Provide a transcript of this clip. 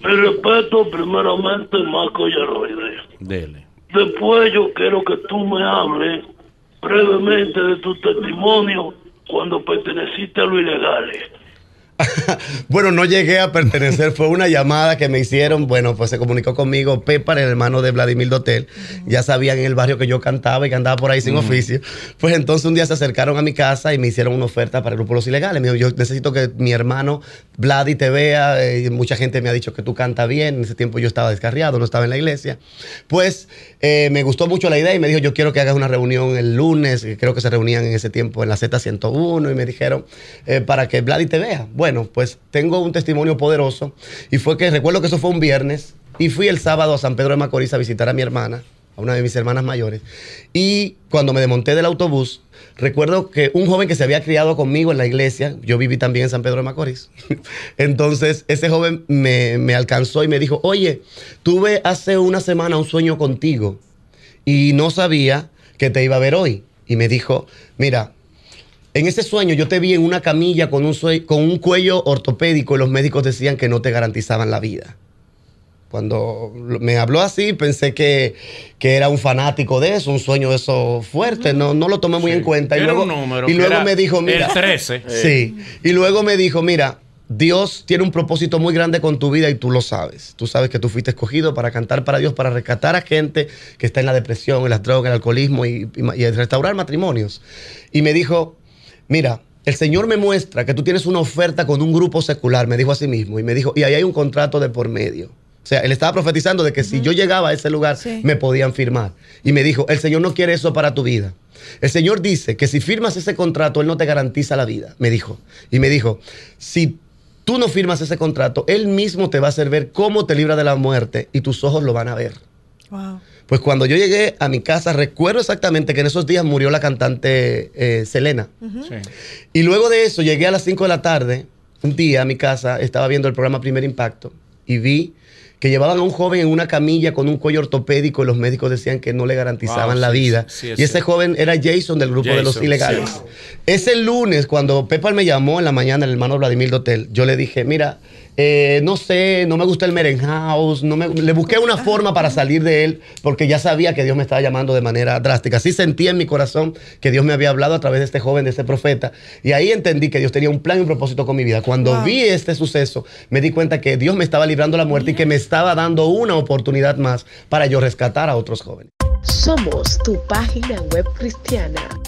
Mi respeto primeramente Marcos Yaroide. Dele. Después yo quiero que tú me hables brevemente de tu testimonio cuando perteneciste a Los Ilegales. Bueno, no llegué a pertenecer, fue una llamada que me hicieron, bueno, pues se comunicó conmigo Pepa, el hermano de Vladimir Dotel, ya sabían en el barrio que yo cantaba y que andaba por ahí sin oficio, pues entonces un día se acercaron a mi casa y me hicieron una oferta para el grupo Los Ilegales, me dijo, yo necesito que mi hermano Vladi te vea, mucha gente me ha dicho que tú cantas bien, en ese tiempo yo estaba descarriado, no estaba en la iglesia, pues me gustó mucho la idea y me dijo, yo quiero que hagas una reunión el lunes, creo que se reunían en ese tiempo en la Z101 y me dijeron, para que Vladi te vea, bueno, pues tengo un testimonio poderoso y fue que recuerdo que eso fue un viernes y fui el sábado a San Pedro de Macorís a visitar a mi hermana, a una de mis hermanas mayores, y cuando me desmonté del autobús, recuerdo que un joven que se había criado conmigo en la iglesia, yo viví también en San Pedro de Macorís, entonces ese joven me alcanzó y me dijo, oye, tuve hace una semana un sueño contigo y no sabía que te iba a ver hoy, y me dijo, mira, en ese sueño yo te vi en una camilla con un cuello ortopédico y los médicos decían que no te garantizaban la vida. Cuando me habló así pensé que era un fanático de eso, un sueño de eso fuerte, no lo tomé muy en cuenta. Y luego, me dijo, mira, el 13. Sí, y luego me dijo, mira, Dios tiene un propósito muy grande con tu vida y tú lo sabes. Tú sabes que tú fuiste escogido para cantar para Dios, para rescatar a gente que está en la depresión, en las drogas, en el alcoholismo y restaurar matrimonios. Y me dijo, mira, el Señor me muestra que tú tienes una oferta con un grupo secular, me dijo a sí mismo, y me dijo, y ahí hay un contrato de por medio. O sea, él estaba profetizando de que si yo llegaba a ese lugar, me podían firmar. Y me dijo, el Señor no quiere eso para tu vida. El Señor dice que si firmas ese contrato, Él no te garantiza la vida, me dijo. Y me dijo, si tú no firmas ese contrato, Él mismo te va a hacer ver cómo te libra de la muerte y tus ojos lo van a ver. Wow. Pues cuando yo llegué a mi casa, recuerdo exactamente que en esos días murió la cantante Selena. Y luego de eso, llegué a las 5 de la tarde, un día a mi casa, estaba viendo el programa Primer Impacto, y vi que llevaban a un joven en una camilla con un cuello ortopédico y los médicos decían que no le garantizaban la vida. Y ese joven era Jason del grupo de Los Ilegales. Ese lunes, cuando Pepa me llamó en la mañana, el hermano Vladimir Dotel, yo le dije, mira, no sé, no me gusta el merenhouse, le busqué una forma para salir de él porque ya sabía que Dios me estaba llamando de manera drástica. Sí sentí en mi corazón que Dios me había hablado a través de este joven, de este profeta, y ahí entendí que Dios tenía un plan y un propósito con mi vida. Cuando vi este suceso, me di cuenta que Dios me estaba librando la muerte y que me estaba dando una oportunidad más para yo rescatar a otros jóvenes. Somos tu página web cristiana.